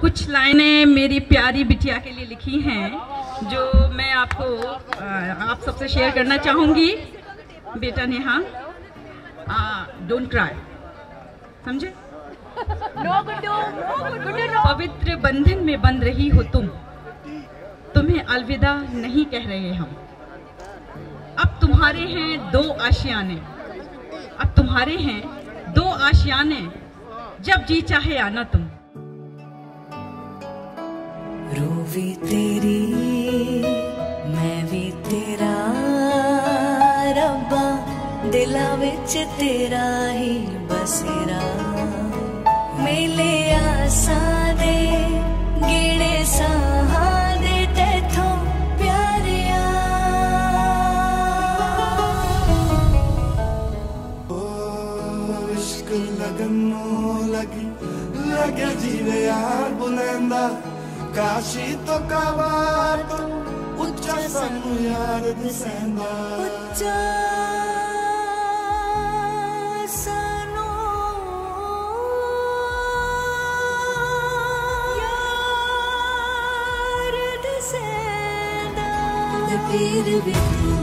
कुछ लाइनें मेरी प्यारी बिटिया के लिए लिखी हैं जो मैं आपको आप सबसे शेयर करना चाहूँगी। बेटा नेहा, डोंट क्राई, समझे? पवित्र बंधन में बंध रही हो तुम, तुम्हें अलविदा नहीं कह रहे हम। अब तुम्हारे हैं दो आशियाने, अब तुम्हारे हैं दो आशियाने, जब जी चाहे आना तुम। रू भी तेरी मैं भी तेरा, रब्बा दिला विच तेरा ही बसेरा। मिले आसा दे गेड़े साहा दे तैथों प्यारिया। ओ इश्क लगनो लगी लगे जीवे यार बुलंदा। काशी तो कावार तो उच्चा सानू यार दिसैंदा, उच्चा सानू यार दिसैंदा। पीर भी तू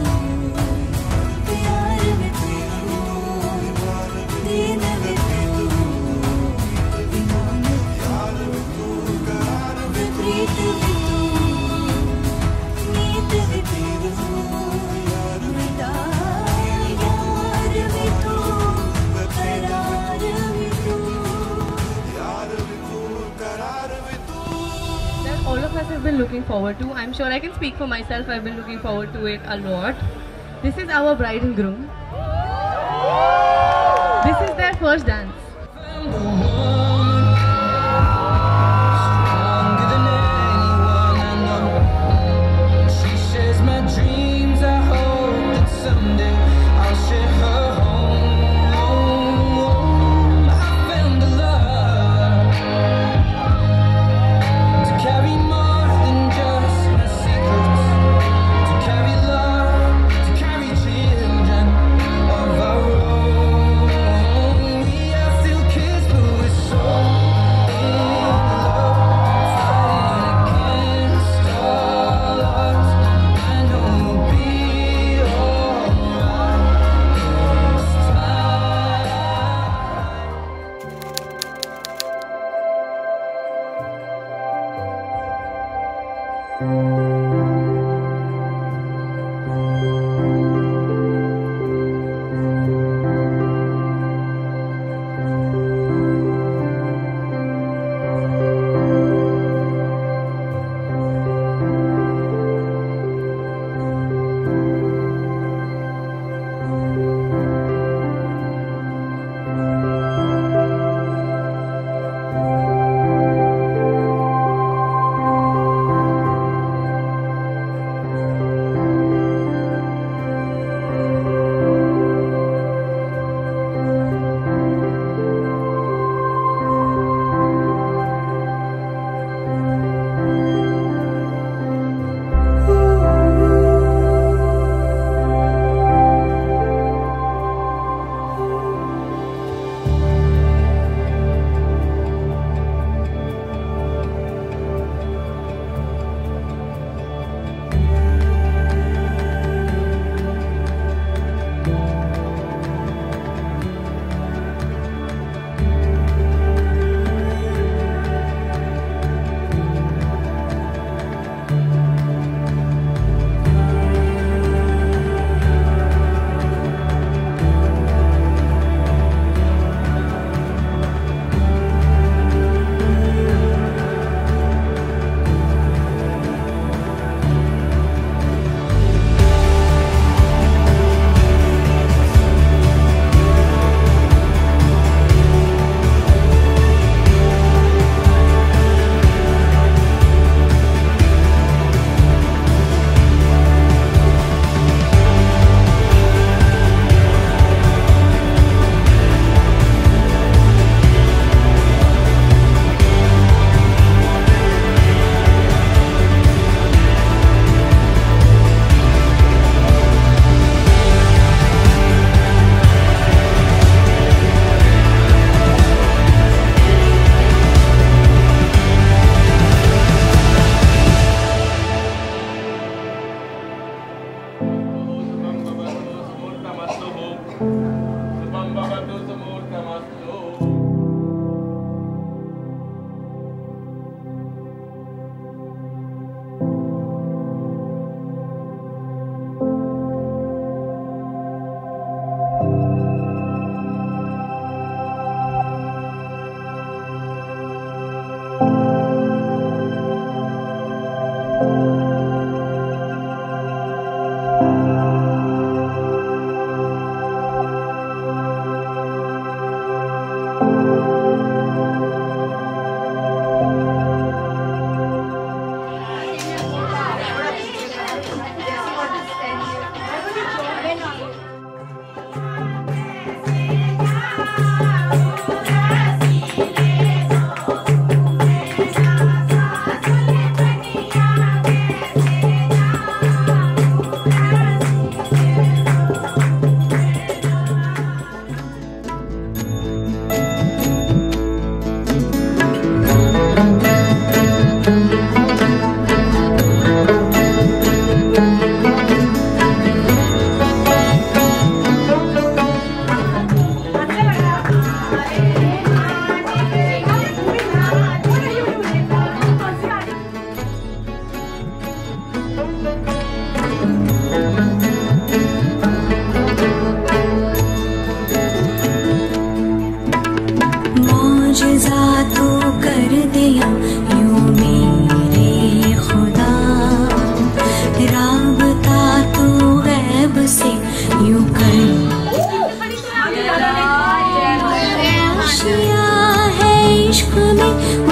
प्यार भी तू दीन भी तू all of us have been looking forward to. I'm sure I can speak for myself. I've been looking forward to it a lot. This is our bride and groom. This is their first dance.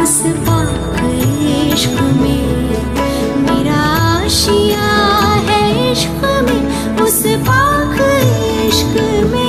उस पाक इश्क में मेरा आशिया है, इश्क में उस पाक इश्क में।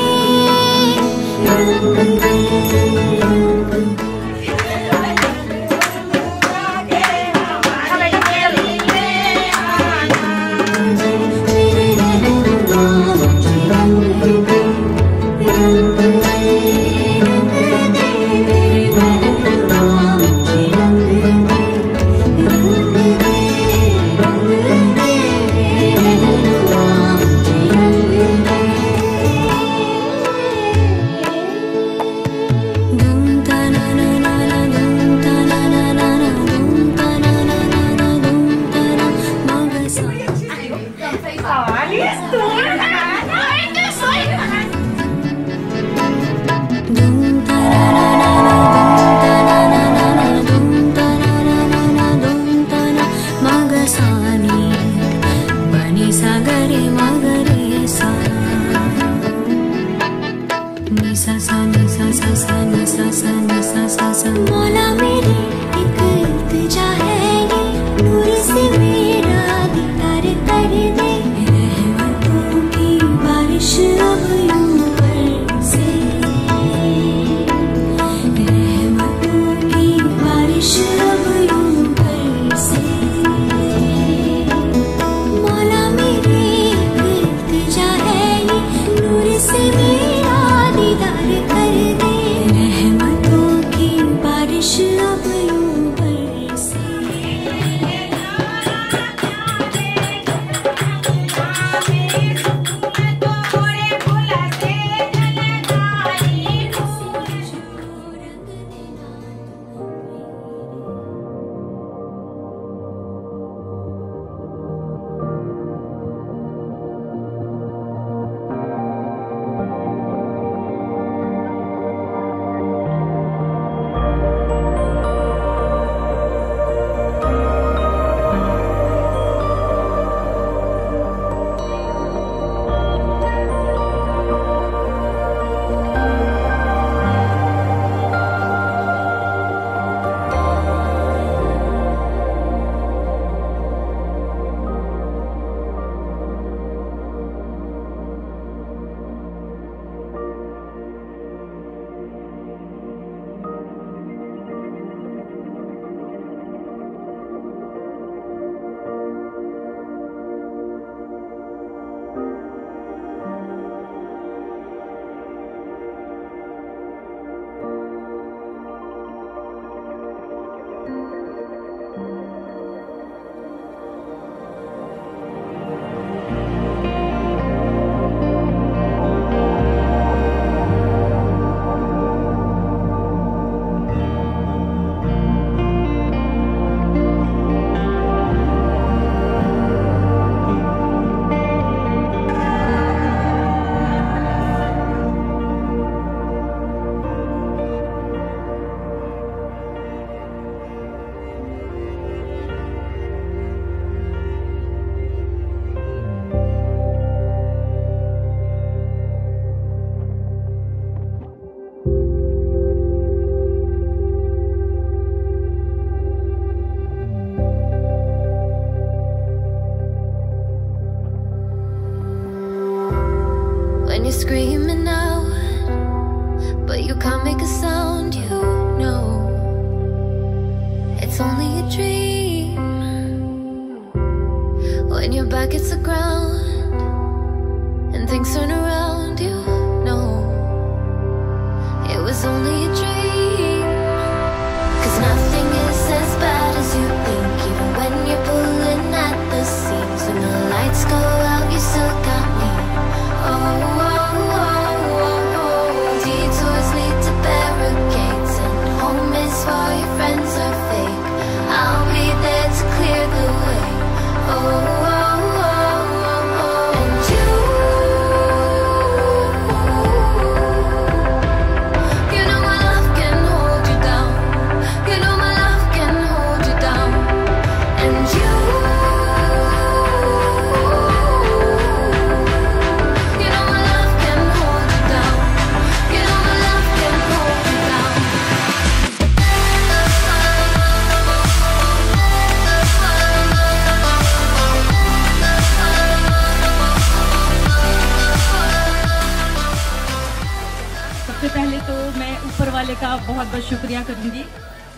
सबसे पहले तो मैं ऊपर वाले का बहुत बहुत शुक्रिया करूंगी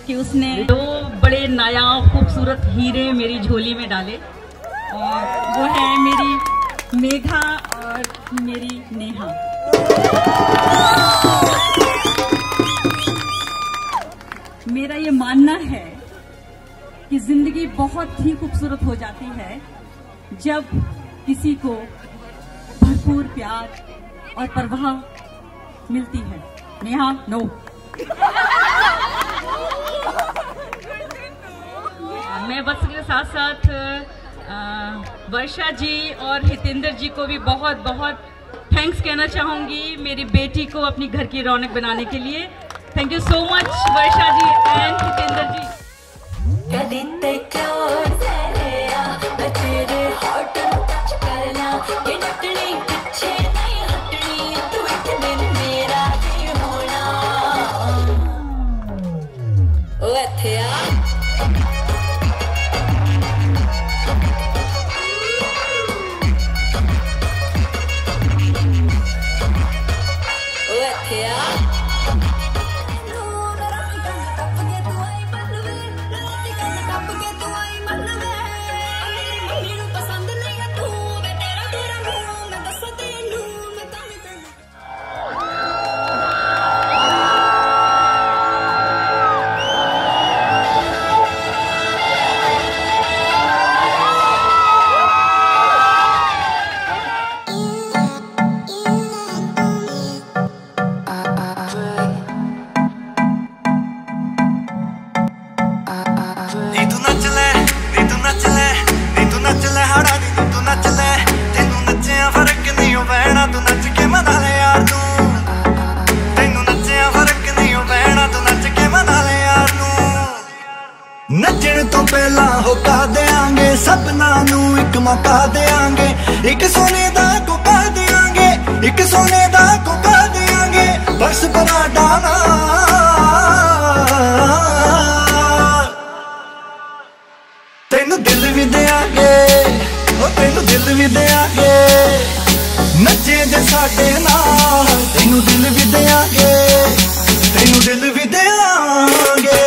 कि उसने दो बड़े नायाब खूबसूरत हीरे मेरी झोली में डाले, और वो है मेरी मेघा और मेरी नेहा। मेरा ये मानना है कि जिंदगी बहुत ही खूबसूरत हो जाती है जब किसी को भरपूर प्यार और परवाह मिलती है। नेहा नो, मैं बस के साथ साथ वर्षा जी और हितेंद्र जी को भी बहुत बहुत थैंक्स कहना चाहूँगी मेरी बेटी को अपनी घर की रौनक बनाने के लिए। Thank you so much Varsha ji and Hitendra ji. नचण तो पहला होका देंगे सपना नू एक मौका देंगे, एक सोने दा कोका देंगे, एक सोने दा कोका देंगे बस बड़ा डाना। तेनू दिल भी देंगे, तेनू दिल भी देंगे, नचे दे साडे नाल तेनू दिल भी देंगे, तेनू दिल भी देंगे।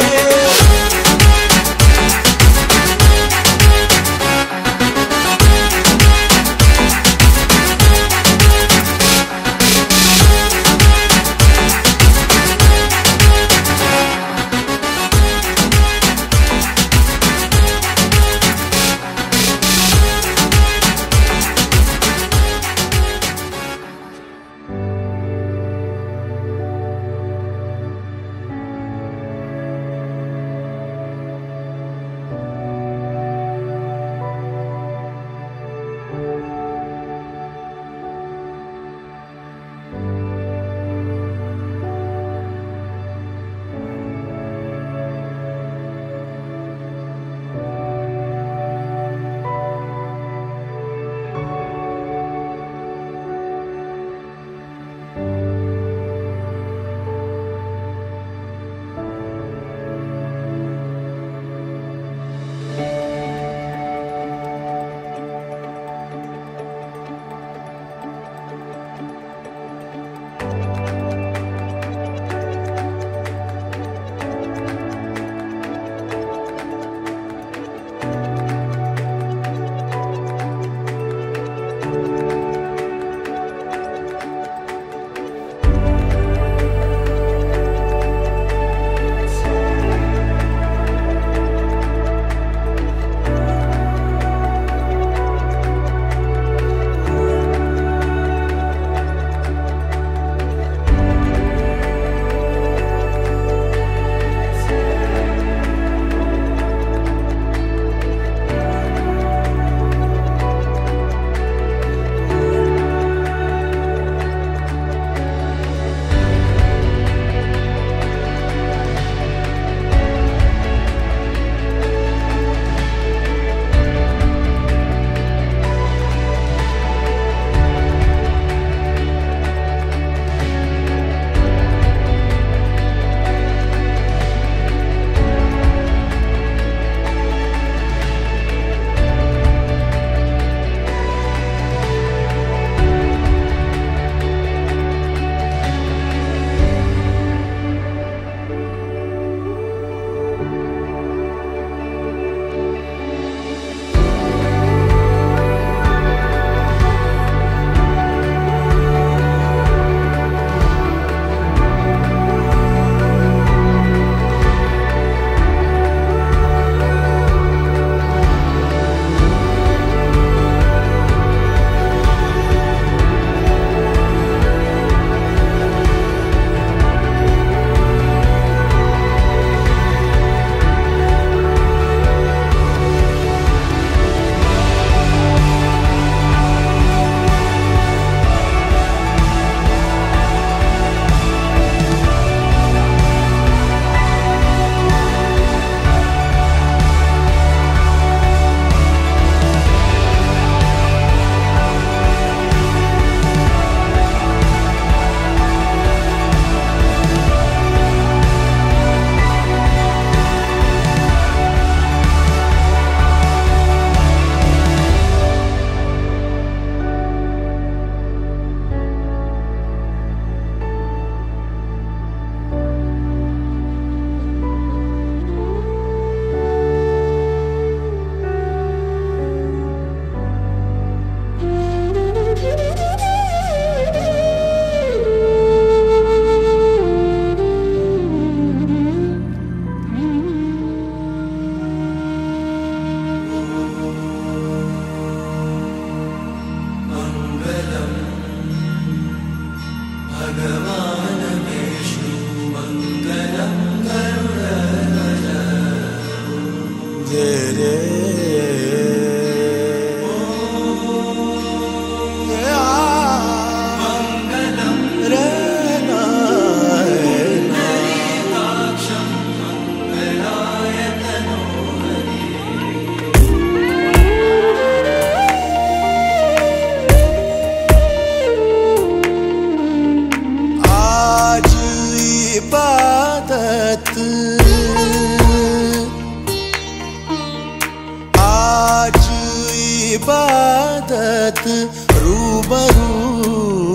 साथ रूबरू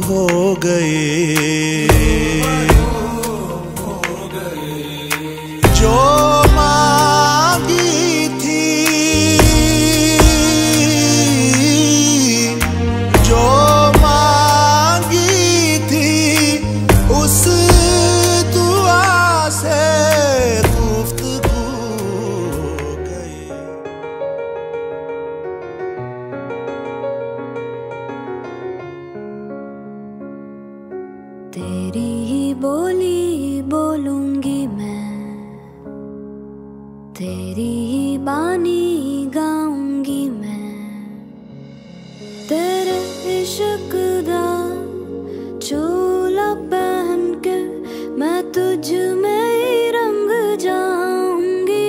हो गए। जो मांगी थी, जो मांगी थी, उस दुआ से गुफ्तगू हो गई। तेरी ही बोली बोलूंगी मैं, तेरी ही बानी गाऊंगी मैं। तेरे इश्क दा चोला पहन के मैं तुझ में ही रंग जाऊंगी।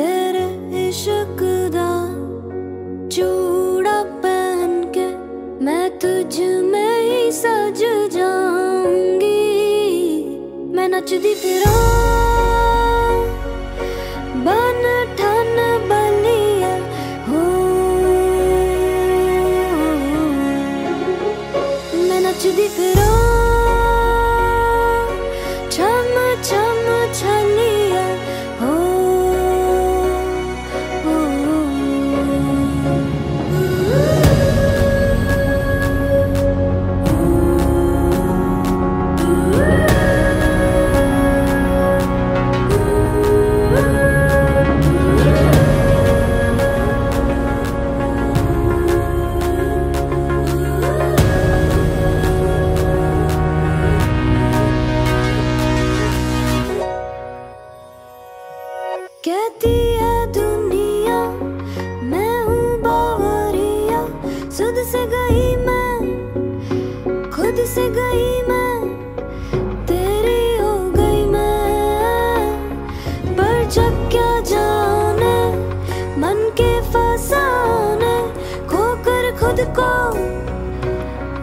तेरे इश्क दा चूड़ा पहन के मैं तुझ में ही सज जाऊंगी। मैं नचदी फिरा बन ठन बलिया हूँ, मैं नचदी फिरा छम छम छलिया हो।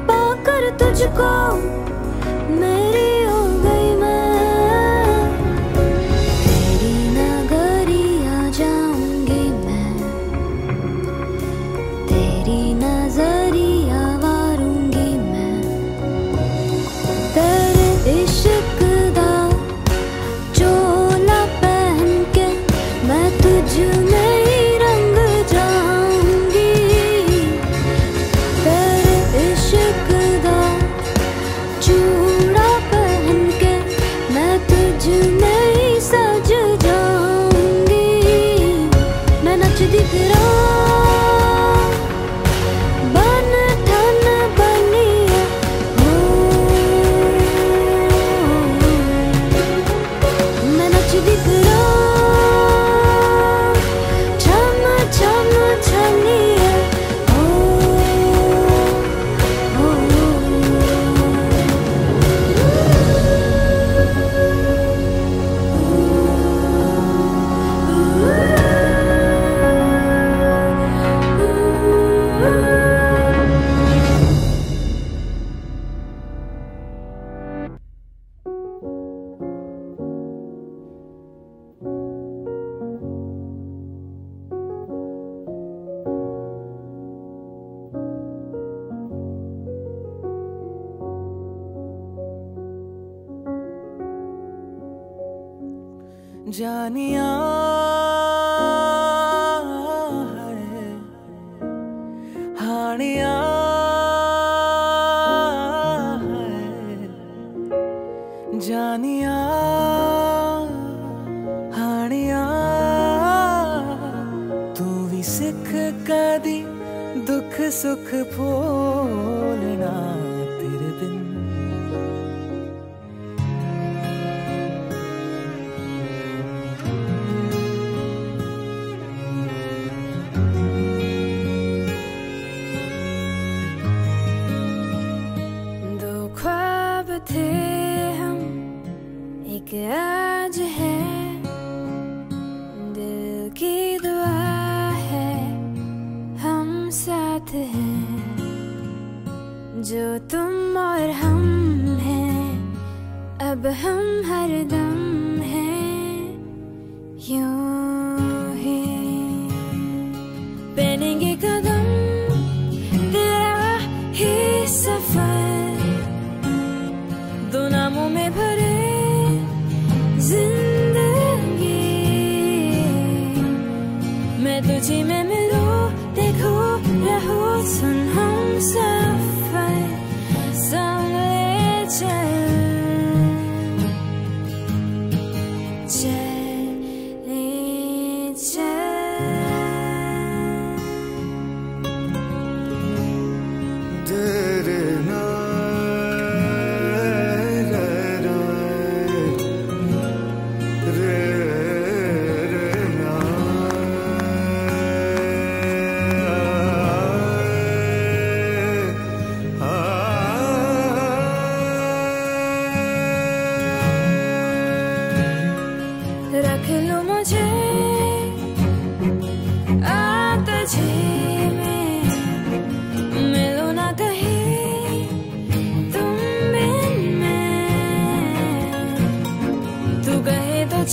पाकर तुझको मेरी हो गई मैं। तेरी नगरिया जाऊंगी मैं, तेरी नजरिया वारूंगी मैं। तेरे इश्क दा चोला पहन के मैं तुझ में जानिया है हानिया है, जानिया हानिया तू भी सिख कदी दुख सुख भोलना। तेरे दिन आज है दिल की दुआ है हम साथ हैं। जो तुम और हम हैं अब हम हर दम हैं यूं ही। पहनेंगे कदम में भरे जिंदगी, मैं तुझी में मिलो देखो रहो सुन हम सफर संग चले।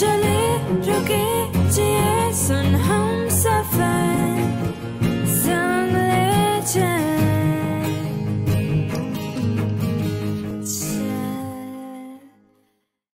चले रुके